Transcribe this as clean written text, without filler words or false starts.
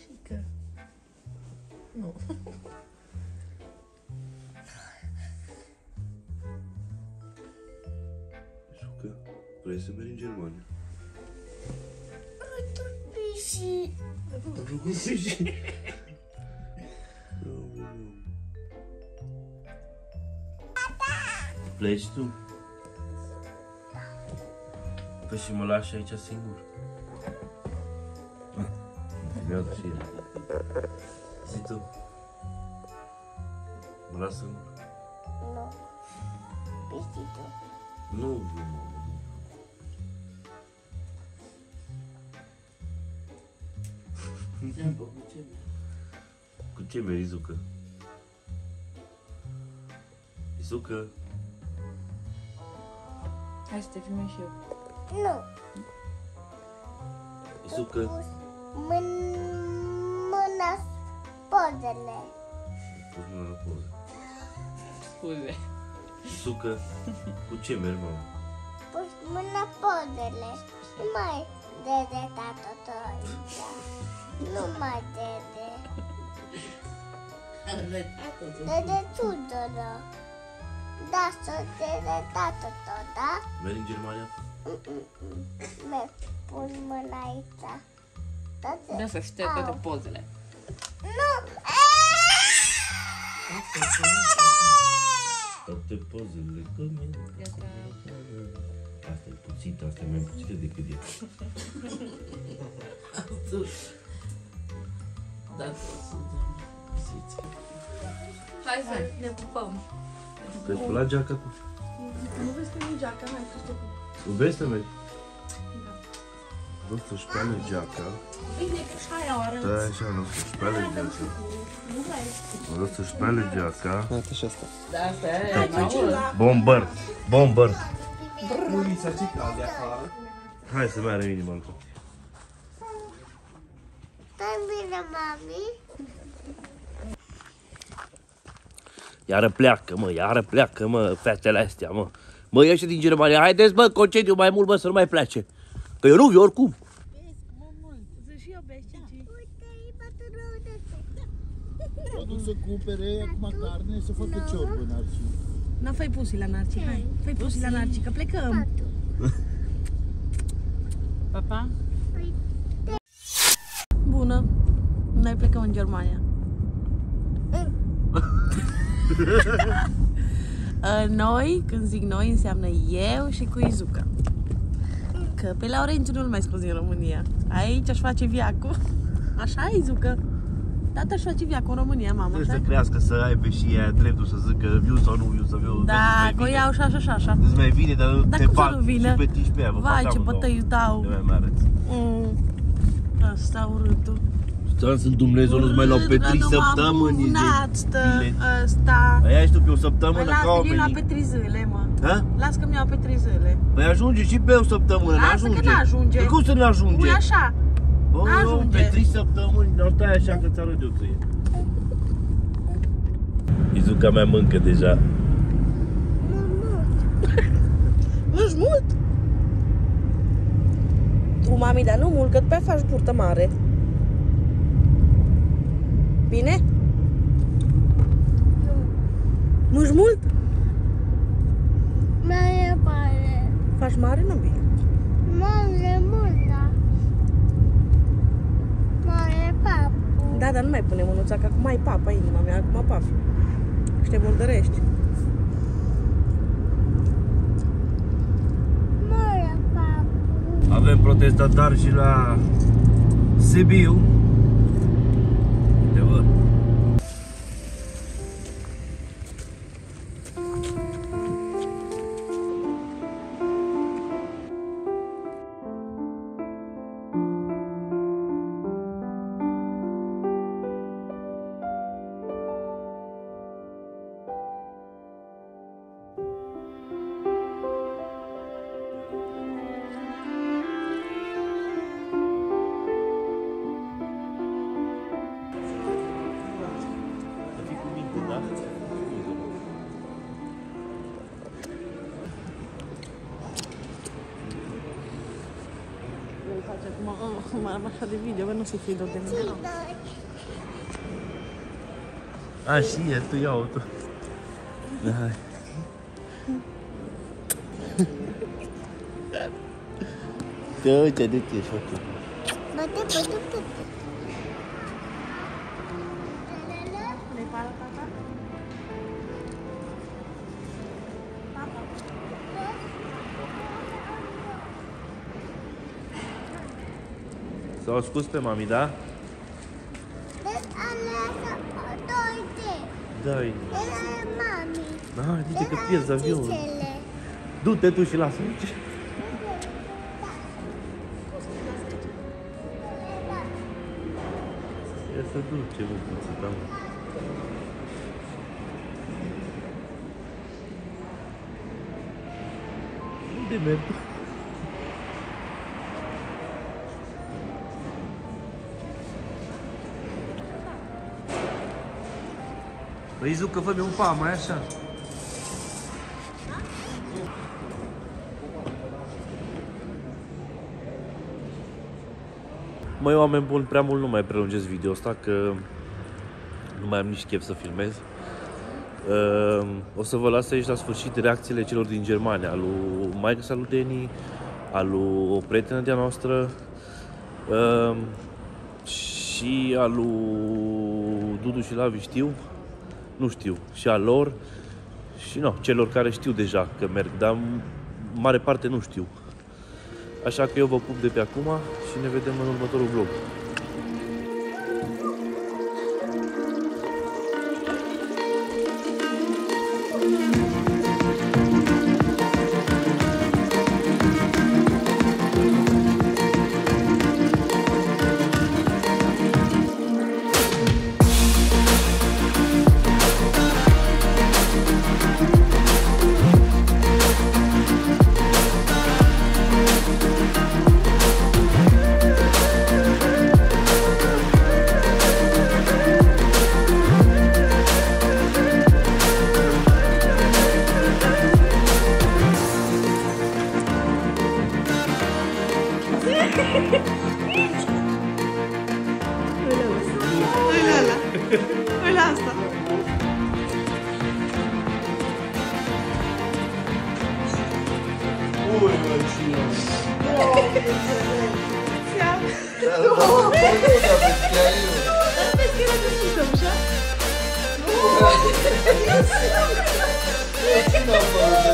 și că... Nu. Isuca, vrei să mergi în Germania? Rupiși! Pleci tu? Păi și mă lași aici singur? Mi-au dat și el. Zi tu. Mă las singur? Nu. Pesti tu. Nu. Cu ce meri, Isuca? Isuca? Hai să te filmez și eu. Nu. Isuca? Mâna pozele. Mâna poze. Scuze. Isuca, cu ce merg, mama? Pus mâna pozele. Nu mai dede tata tău. Nu mai dede. Dede tuturor. Da, să dede tata tău, da? Mergi în Germania? Merg. Pus mâna aici. Da, să șterg toate pozele. Nu! Toate pozele, că mi-e... Asta e puțită, asta e mai puțită decât e. Da, toți. Hai să ne pupăm. Te-ai pulat geaca tu? Nu vezi că nu-i geaca, mai puteți te pup. Vezi să mergi? Vreau să-și peale geaca. Stai așa, vreau să-și peale geaca. Vreau să-și peale geaca. Uite și asta. Bombăr! Bombăr! Hai să meară inima încă. Stai bine, mami! Iară pleacă, mă! Iară pleacă, mă! Fetele astea, mă! Mă, ieși din Germania! Haideți, mă, concediu mai mult, mă, să nu mai plece! Că eu nu vii oricum. Mă duc să cumpere acum carne, să facă ciorbă în Narci. Nu, fă-i pusii la Narci, hai. Fă-i pusii la Narci, că plecăm. Pa, pa. Bună, noi plecăm în Germania. Noi, când zic noi, înseamnă eu și cu Isuca. Că pe Laurențiu nu-l mai scozi în România. Aici aș face viacul. Așa, Isuca? Tata aș face viacul în România, mama. Trebuie să crească, să aibă și ea dreptul să zică viu sau nu viu, să viu. Da, că o iau și așa și așa. Nu-ți mai vine, dar nu te fac și pe tici pe aia. Vai, ce bătăi îți dau. Nu mai arăți. Asta urâtul. Stai să Dumnezeu nu-ți mai luau pe 3 săptămâni. Asta. Aia ești tu pe o săptămână ca oamenii. Păi lasă că mi-o iau pe 3 zile, mă. Ha? Lasă că mi-o iau pe 3 zile. Păi ajunge și pe o săptămână, n-ajunge. Lasă că n-ajunge. Păi cum să n-ajunge? Păi așa, n-ajunge. Pe 3 săptămâni, nu stai așa că-ți arăt eu tăie. Isuca mea mâncă deja. Nu-și mult? Tu, mami, dar nu mult, că după aia faci burtă mare. Bine? Nu. Nu-și mult? Mai e mare. Faci mare, nu bine? Mare mult, da. Mare papă. Da, dar nu mai pune mânuța, că acum ai papă, inima mea, acum papă. Și te murdărești. Mare papă. Avem protestatari și la Sibiu. acum am baixat de video, bă, nu se fie de mine. Ah, și e, tu ia auto. Da. Te uite, du-te, ești ok. S-au scus pe mami, da? Dai. Mami. Dite că pierzi avionul. Du-te tu și lasă. Ia să duce, mă, puțin, da, mă. Unde merg? Păi, Isuca, fă-mi un pa, mai așa. Măi, oameni buni, prea mult nu mai prelungesc video ăsta, că nu mai am nici chef să filmez. O să vă las aici la sfârșit reacțiile celor din Germania, al lui Maica sa lui Deni, al lui o prietenă de-a noastră și al lui Dudu și Lavi, știu. Nu știu, și a lor și no, celor care știu deja că merg, dar mare parte nu știu. Așa că eu vă pup de pe acum și ne vedem în următorul vlog. Nu! Nu! Nu! Nu!